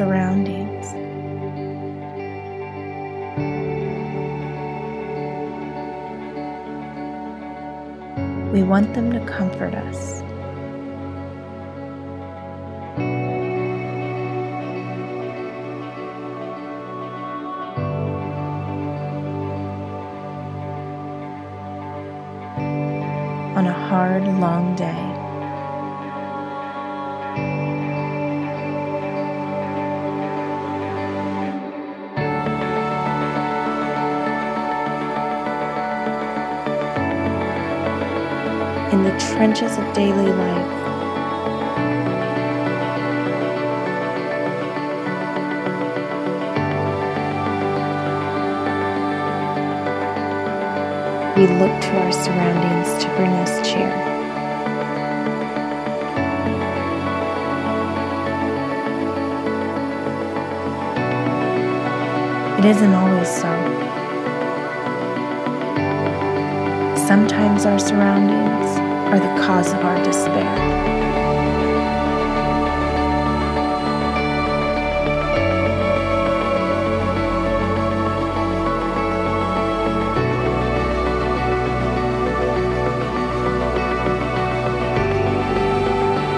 surroundings. We want them to comfort us. On a hard, long day, in the trenches of daily life, we look to our surroundings to bring us cheer. It isn't always so. Sometimes our surroundings are the cause of our despair.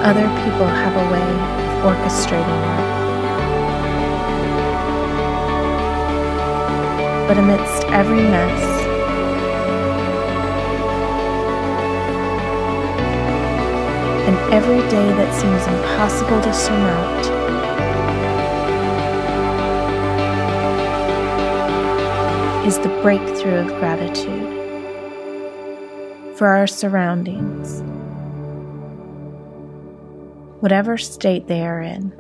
Other people have a way of orchestrating life. But amidst every mess, and every day that seems impossible to surmount, is the breakthrough of gratitude for our surroundings, whatever state they are in.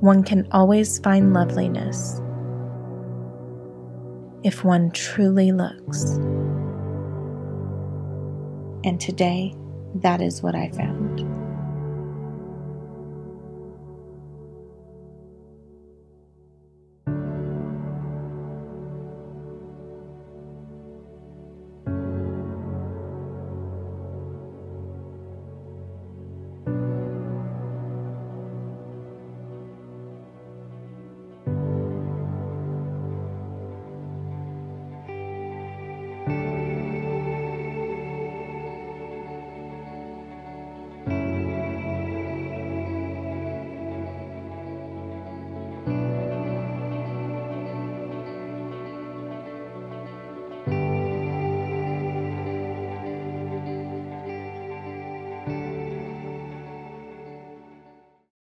One can always find loveliness if one truly looks. And today, that is what I found.